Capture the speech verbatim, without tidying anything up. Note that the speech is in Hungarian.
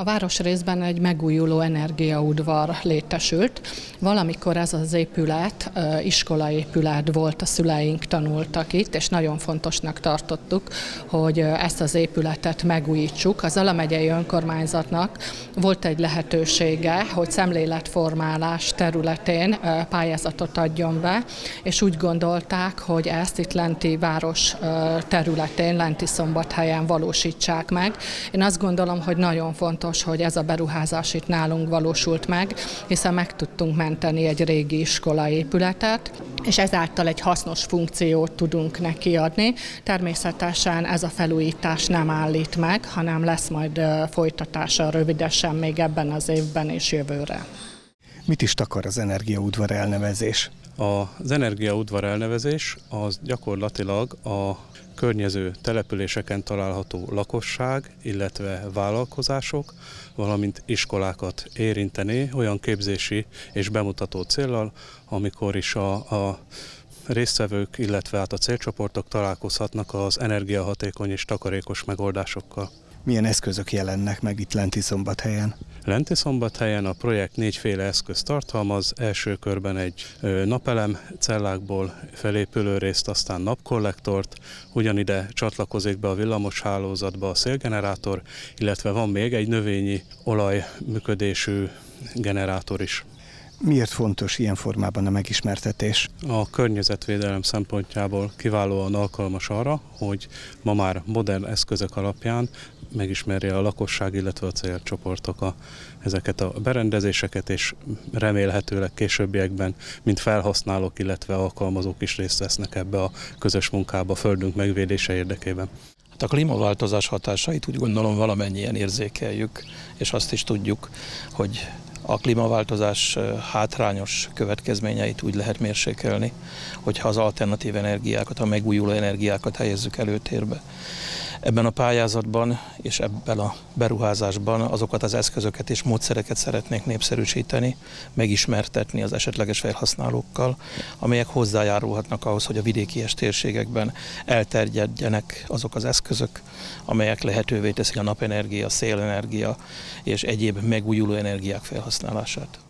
A városrészben egy megújuló energiaudvar létesült. Valamikor ez az épület, iskolaépület volt, a szüleink tanultak itt, és nagyon fontosnak tartottuk, hogy ezt az épületet megújítsuk. Az Alamegyei önkormányzatnak volt egy lehetősége, hogy szemléletformálás területén pályázatot adjon be, és úgy gondolták, hogy ezt itt lenti város területén, Lentiszombathelyen valósítsák meg. Én azt gondolom, hogy nagyon fontos, hogy ez a beruházás itt nálunk valósult meg, hiszen meg tudtunk menteni egy régi iskolaépületet, és ezáltal egy hasznos funkciót tudunk neki adni. Természetesen ez a felújítás nem állít meg, hanem lesz majd folytatása rövidesen még ebben az évben és jövőre. Mit is takar az energiaudvar elnevezés? Az energiaudvar elnevezés az gyakorlatilag a környező településeken található lakosság, illetve vállalkozások, valamint iskolákat érinteni olyan képzési és bemutató céllal, amikor is a, a résztvevők, illetve hát a célcsoportok találkozhatnak az energiahatékony és takarékos megoldásokkal. Milyen eszközök jelennek meg itt Lentiszombathelyen? Lentiszombathelyen a projekt négyféle eszköz tartalmaz, első körben egy napelem cellákból felépülő részt, aztán napkollektort, ugyanide csatlakozik be a villamos hálózatba a szélgenerátor, illetve van még egy növényi olaj működésű generátor is. Miért fontos ilyen formában a megismertetés? A környezetvédelem szempontjából kiválóan alkalmas arra, hogy ma már modern eszközök alapján megismerje a lakosság, illetve a célcsoportok a, ezeket a berendezéseket, és remélhetőleg későbbiekben, mint felhasználók, illetve alkalmazók is részt vesznek ebbe a közös munkába, a földünk megvédése érdekében. A klímaváltozás hatásait úgy gondolom valamennyien érzékeljük, és azt is tudjuk, hogy a klímaváltozás hátrányos következményeit úgy lehet mérsékelni, hogyha az alternatív energiákat, a megújuló energiákat helyezzük előtérbe. Ebben a pályázatban és ebben a beruházásban azokat az eszközöket és módszereket szeretnénk népszerűsíteni, megismertetni az esetleges felhasználókkal, amelyek hozzájárulhatnak ahhoz, hogy a vidéki térségekben elterjedjenek azok az eszközök, amelyek lehetővé teszik a napenergia, szélenergia és egyéb megújuló energiák felhasználását.